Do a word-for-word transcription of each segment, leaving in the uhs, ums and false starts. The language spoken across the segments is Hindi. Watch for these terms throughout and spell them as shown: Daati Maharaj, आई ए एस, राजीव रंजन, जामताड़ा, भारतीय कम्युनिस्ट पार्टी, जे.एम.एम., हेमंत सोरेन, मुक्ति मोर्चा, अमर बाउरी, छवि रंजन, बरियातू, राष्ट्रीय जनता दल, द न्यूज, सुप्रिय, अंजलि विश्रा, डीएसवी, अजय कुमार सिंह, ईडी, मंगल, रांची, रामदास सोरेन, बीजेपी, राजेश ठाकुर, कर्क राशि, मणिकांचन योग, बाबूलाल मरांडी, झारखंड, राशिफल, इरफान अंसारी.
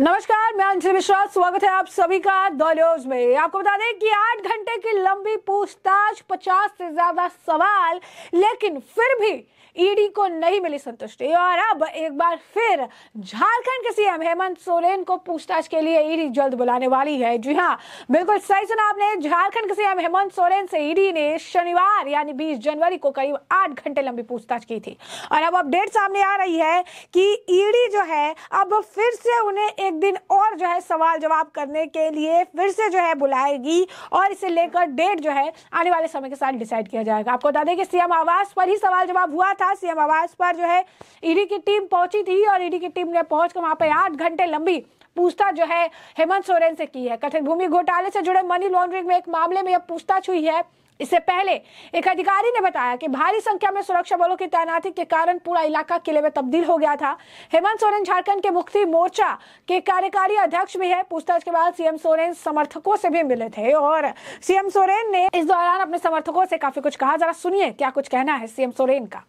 नमस्कार, मैं अंजलि विश्रा, स्वागत है आप सभी का द न्यूज में। आपको बता दें कि आठ घंटे की लंबी पूछताछ, पचास से ज्यादा सवाल, लेकिन फिर भी ईडी को नहीं मिली संतुष्टि। और अब एक बार फिर झारखंड के सीएम हेमंत सोरेन को पूछताछ के लिए ईडी जल्द बुलाने वाली है। जी हाँ, बिल्कुल सही सुना आपने। झारखंड के सीएम हेमंत सोरेन से ईडी ने शनिवार यानी बीस जनवरी को करीब आठ घंटे लंबी पूछताछ की थी। और अब अपडेट सामने आ रही है कि ईडी जो है अब फिर से उन्हें एक दिन और जो है सवाल जवाब करने के लिए फिर से जो है बुलाएगी। और इसे लेकर डेट जो है आने वाले समय के साथ डिसाइड किया जाएगा। आपको बता दें कि सीएम आवास पर ही सवाल जवाब हुआ था। सीएम आवास पर जो है ईडी की टीम पहुंची थी और ईडी की टीम ने पहुंचकर वहां पर आठ घंटे लंबी पूछताछ जो है हेमंत सोरेन से की है। कथित भूमि घोटाले से जुड़े मनी लॉन्ड्रिंग में एक मामले में यह पूछताछ हुई है। इससे पहले एक अधिकारी ने बताया कि भारी संख्या में सुरक्षा बलों की तैनाती के कारण पूरा इलाका किले में तब्दील हो गया था। हेमंत सोरेन झारखंड के मुक्ति मोर्चा के कार्यकारी अध्यक्ष भी है। पूछताछ के बाद सीएम सोरेन समर्थकों से भी मिले थे और सीएम सोरेन ने इस दौरान अपने समर्थकों से काफी कुछ कहा। जरा सुनिए क्या कुछ कहना है सीएम सोरेन का।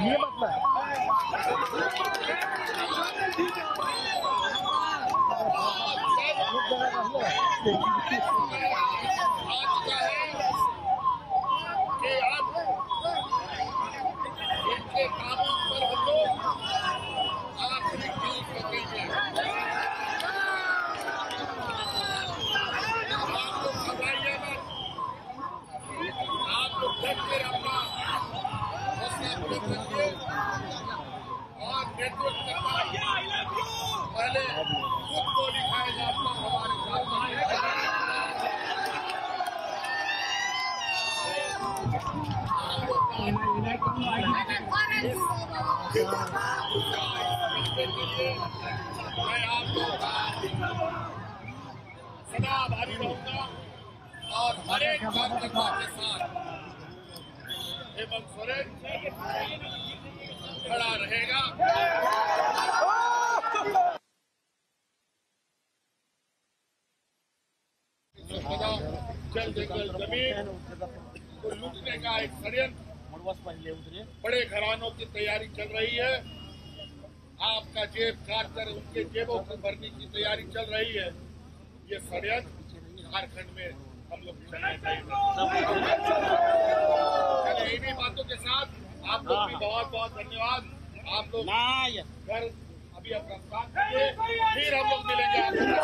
ये मतलब और हर एक के साथ हेमंत सोरेन खड़ा रहेगा। जल्द जल्द जमीन को लूटने का एक षड्यंत्र, बड़े घरानों की तैयारी चल रही है। आपका जेब काट कर उनके जेबों को भरने की तैयारी चल रही है। ये षड्यंत्र झारखंड में हम लोग चले। इन्हीं बातों के साथ आप लोग भी बहुत बहुत धन्यवाद। आप लोग घर अभी अपना साथ दीजिए, फिर हम लोग मिलेंगे।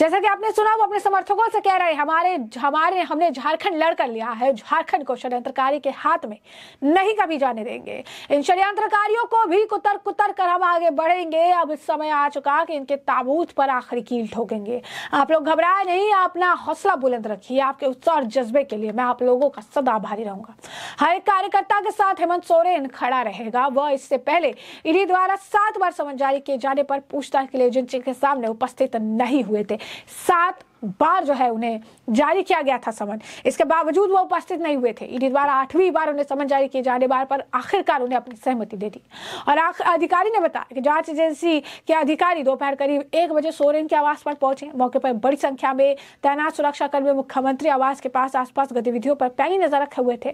जैसा कि आपने सुना, वो अपने समर्थकों से कह रहे हैं हमारे हमारे हमने झारखंड लड़ कर लिया है। झारखंड को षड्यंत्रकारी के हाथ में नहीं कभी जाने देंगे। इन षड्यंत्रकारियों को भी कुतर कुतर कर हम आगे बढ़ेंगे। अब समय आ चुका कि इनके ताबूत पर आखिरी कील ठोकेंगे। आप लोग घबराए नहीं, अपना हौसला बुलंद रखिए। आपके उत्साह और जज्बे के लिए मैं आप लोगों का सदा आभारी रहूंगा। हर एक कार्यकर्ता के साथ हेमंत सोरेन खड़ा रहेगा। वह इससे पहले ईडी द्वारा सात बार समन जारी किए जाने पर पूछताछ के लिए एजेंसी के सामने उपस्थित नहीं हुए थे। सात बार जो है उन्हें जारी किया गया था समन, इसके बावजूद वो उपस्थित नहीं हुए थे। ईडी द्वारा आठवीं बार उन्हें समन जारी किए जाने बार पर आखिरकार उन्हें अपनी सहमति दे दी। और अधिकारी ने बताया कि जांच एजेंसी के अधिकारी दोपहर करीब एक बजे सोरेन के आवास पर पहुंचे। मौके पर बड़ी संख्या में तैनात सुरक्षाकर्मी मुख्यमंत्री आवास के पास आसपास गतिविधियों पर पैनी नजर रखे हुए थे।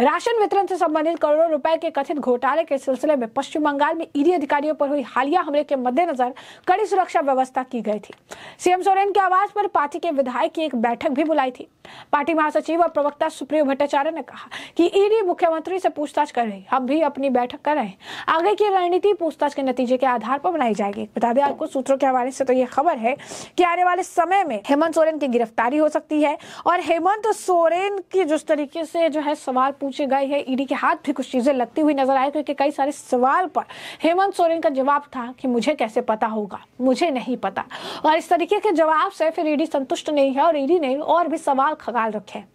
राशन वितरण से संबंधित करोड़ों रुपए के कथित घोटाले के सिलसिले में पश्चिम बंगाल में ईडी अधिकारियों पर हुई हालिया हमले के मद्देनजर कड़ी सुरक्षा व्यवस्था की गई थी। सीएम सोरेन के आवास पर पार्टी के विधायक की एक बैठक भी बुलाई थी। पार्टी महासचिव और प्रवक्ता सुप्रिय ने कहा कि ईडी मुख्यमंत्री से पूछताछ कर रही, हम भी अपनी बैठक कर रहे हैं। आगे की रणनीति पूछताछ के नतीजे के आधार पर बनाई जाएगी। बता दें आपको सूत्रों के हवाले से तो यह खबर है कि आने वाले समय में हेमंत सोरेन की गिरफ्तारी हो सकती है। और हेमंत सोरेन की जिस तरीके से जो है सवाल पूछे गए हैं, ईडी के हाथ भी कुछ चीजें लगती हुई नजर आई, क्योंकि कई सारे सवाल पर हेमंत सोरेन का जवाब था कि मुझे कैसे पता होगा, मुझे नहीं पता। और इस तरीके के जवाब से फिर ईडी संतुष्ट नहीं है और ईडी ने और भी सवाल खगाल रखे हैं।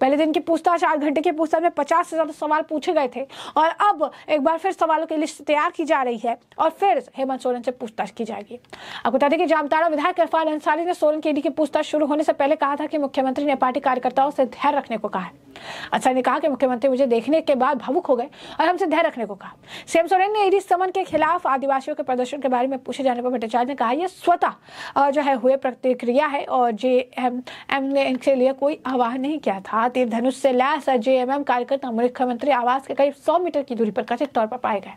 पहले दिन की पूछताछ, आठ घंटे की पूछताछ में पचास से ज्यादा सवाल पूछे गए थे और अब एक बार फिर सवालों की लिस्ट तैयार की जा रही है और फिर हेमंत सोरेन से पूछताछ की जाएगी। आपको बता दें कि जामताड़ा विधायक इरफान अंसारी ने सोरेन की ईडी की पूछताछ शुरू होने से पहले कहा था कि मुख्यमंत्री ने पार्टी कार्यकर्ताओं से धैर्य रखने को कहा है। अंसारी ने कहा कि मुख्यमंत्री मुझे देखने के बाद भावुक हो गए और हमसे धैर्य रखने को कहा। सीएम सोरेन ने ईडी समन के खिलाफ आदिवासियों के प्रदर्शन के बारे में पूछे जाने पर भट्टाचार्य ने कहा यह स्वतः जो है हुए प्रतिक्रिया है और जे.एम.एम. ने इनके लिए कोई आह्वान नहीं किया था। तीर धनुष से लैस जे.एम.एम. कार्यकर्ता मुख्यमंत्री आवास के करीब सौ मीटर की दूरी पर कथित तौर पर पाए गए।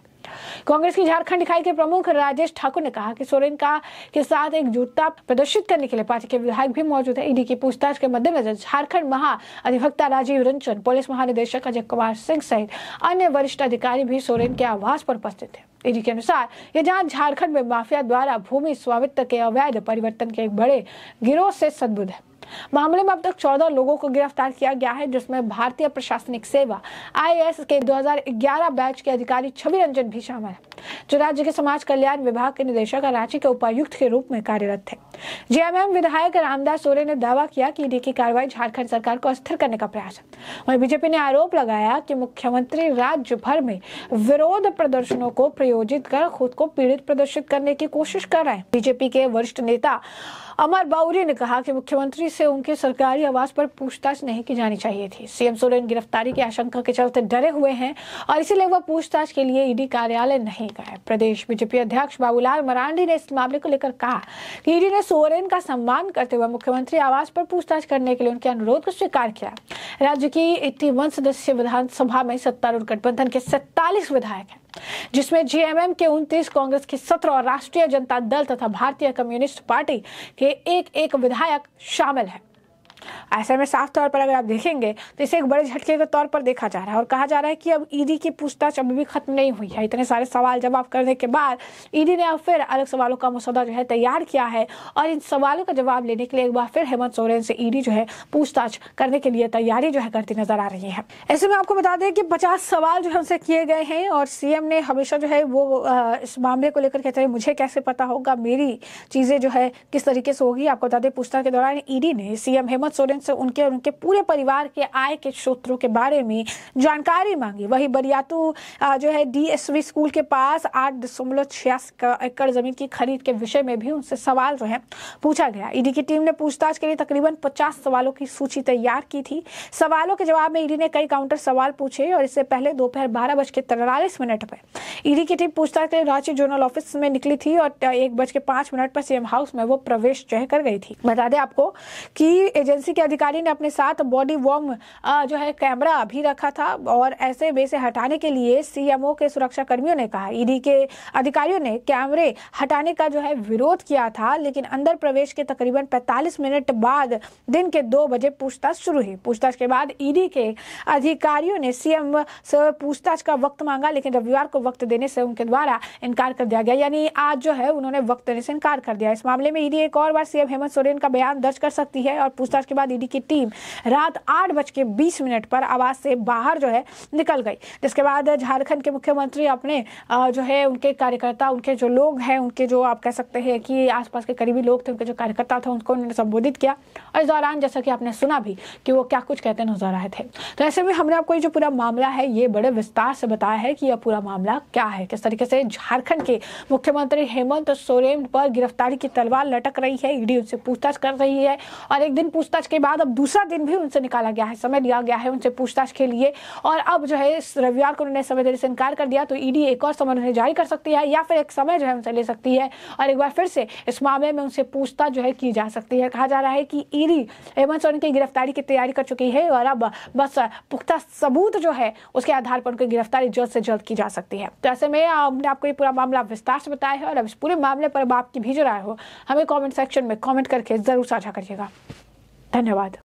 कांग्रेस की झारखंड इकाई के प्रमुख राजेश ठाकुर ने कहा कि सोरेन का के साथ एकजुटता प्रदर्शित करने के लिए पार्टी के विधायक भी मौजूद है। ईडी की पूछताछ के मद्देनजर झारखंड महाअधिवक्ता राजीव रंजन, पुलिस महानिदेशक अजय कुमार सिंह सहित अन्य वरिष्ठ अधिकारी भी सोरेन के आवास पर उपस्थित थे। ईडी के अनुसार यह जांच झारखंड में माफिया द्वारा भूमि स्वामित्व के अवैध परिवर्तन के एक बड़े गिरोह से संबद्ध है। मामले में अब तक चौदह लोगों को गिरफ्तार किया गया है, जिसमें भारतीय प्रशासनिक सेवा आई ए एस के दो हज़ार ग्यारह बैच के अधिकारी छवि रंजन भी शामिल है, जो राज्य के समाज कल्याण विभाग के निदेशक और रांची के उपायुक्त के रूप में कार्यरत थे। जे.एम.एम. विधायक रामदास सोरेन ने दावा किया कि ईडी की कार्रवाई झारखंड सरकार को अस्थिर करने का प्रयास है। वहीं बीजेपी ने आरोप लगाया कि मुख्यमंत्री राज्य भर में विरोध प्रदर्शनों को प्रयोजित कर खुद को पीड़ित प्रदर्शित करने की कोशिश कर रहे हैं। बीजेपी के वरिष्ठ नेता अमर बाउरी ने कहा कि मुख्यमंत्री से उनके सरकारी आवास पर पूछताछ नहीं की जानी चाहिए थी। सीएम सोरेन गिरफ्तारी की आशंका के चलते डरे हुए हैं और इसीलिए वह पूछताछ के लिए ईडी कार्यालय नहीं गए। प्रदेश बीजेपी अध्यक्ष बाबूलाल मरांडी ने इस मामले को लेकर कहा कि ईडी ने सोरेन का सम्मान करते हुए मुख्यमंत्री आवास पर पूछताछ करने के लिए उनके अनुरोध को स्वीकार किया। राज्य की इक्यावन सदस्यीय विधानसभा में सत्तारूढ़ गठबंधन के सैतालीस विधायक हैं, जिसमें जे.एम.एम. के उनतीस, कांग्रेस के सत्रह और राष्ट्रीय जनता दल तथा भारतीय कम्युनिस्ट पार्टी के एक एक विधायक शामिल हैं। ऐसे में साफ तौर पर अगर आप देखेंगे तो इसे एक बड़े झटके के तौर पर देखा जा रहा है और कहा जा रहा है कि अब ईडी की पूछताछ अभी भी खत्म नहीं हुई है। इतने सारे सवाल जवाब करने के बाद ईडी ने अब फिर अलग सवालों का मसौदा जो है तैयार किया है और इन सवालों का जवाब लेने के लिए एक बार फिर हेमंत सोरेन से ईडी जो है पूछताछ करने के लिए तैयारी जो है करती नजर आ रही है। ऐसे में आपको बता दें कि पचास सवाल जो हमसे किए गए हैं और सीएम ने हमेशा जो है वो इस मामले को लेकर कहते हैं मुझे कैसे पता होगा, मेरी चीजें जो है किस तरीके से होगी। आपको बता दें पूछताछ के दौरान ईडी ने सीएम हेमंत सोरेन से उनके और उनके पूरे परिवार के आय के स्रोतों के बारे में जानकारी मांगी। वही बरियातू जो है डीएसवी स्कूल के पास आठ दशमलव छियासी एकड़ जमीन की खरीद के विषय में भी उनसे सवाल जो है पूछा गया। ईडी की टीम ने पूछताछ के लिए तकरीबन पचास सवालों की सूची तैयार की थी। सवालों के जवाब में ईडी ने कई काउंटर सवाल पूछे और इससे पहले दोपहर बारह बज के तिरालीस मिनट पर ईडी की टीम पूछताछ के लिए रांची जोनल ऑफिस में निकली थी और एक बज के पांच मिनट पर सीएम हाउस में वो प्रवेश जो है कर गई थी। बता दें आपको कि एजेंसी के अधिकारी ने अपने साथ बॉडी वार्म जो है कैमरा भी रखा था और ऐसे बेसे हटाने के लिए सीएमओ के सुरक्षा कर्मियों ने कहा। ईडी के अधिकारियों ने कैमरे हटाने का जो है विरोध किया था, लेकिन अंदर प्रवेश के तकरीबन पैंतालीस मिनट बाद दिन के दो बजे पूछताछ शुरू हुई। पूछताछ के बाद ईडी के अधिकारियों ने सीएम से पूछताछ का वक्त मांगा, लेकिन रविवार को वक्त देने से उनके द्वारा इनकार कर दिया गया, यानी आज जो है उन्होंने वक्त देने से इनकार कर दिया। इस मामले में ईडी एक और बार सीएम हेमंत सोरेन का बयान दर्ज कर सकती है और पूछताछ के बाद ईडी की टीम रात आठ बज के बीस मिनट पर आवास से बाहर जो है निकल गई, जिसके बाद झारखंड के मुख्यमंत्री अपने जो है उनके कार्यकर्ता, उनके जो लोग हैं, उनके जो आप कह सकते हैं कि आसपास के करीबी लोग थे, उनके जो कार्यकर्ता थे, उनको उन्होंने संबोधित किया और इस दौरान जैसा कि आपने सुना भी कि वो क्या कुछ कहते नजर आए थे। तो ऐसे में हमने आपको ये जो पूरा मामला है ये बड़े विस्तार से बताया है कि यह पूरा मामला क्या है, किस तरीके से झारखंड के मुख्यमंत्री हेमंत सोरेन पर गिरफ्तारी की तलवार लटक रही है। ईडी उनसे पूछताछ कर रही है और एक दिन पूछताछ के बाद अब दूसरा दिन भी उनसे निकाला गया है, समय दिया गया है उनसे पूछताछ के लिए और अब जो है रविवार को उन्होंने समय देने से इनकार कर दिया। तो ईडी एक और समय उन्हें जारी कर सकती है या फिर एक समय जो है उनसे ले सकती है और एक बार फिर से इस मामले में उनसे पूछताछ जो है की जा सकती है। कहा जा रहा है कि ईडी हेमंत सोरेन की गिरफ्तारी की तैयारी कर चुकी है और अब बस पुख्ता सबूत जो है उसके आधार पर उनकी गिरफ्तारी जल्द से जल्द की जा सकती है। तो ऐसे में हमने आपको ये पूरा मामला विस्तार से बताया है और अब इस पूरे मामले पर अब आपकी भी जो राय हो हमें कॉमेंट सेक्शन में कॉमेंट करके जरूर साझा करिएगा। धन्यवाद।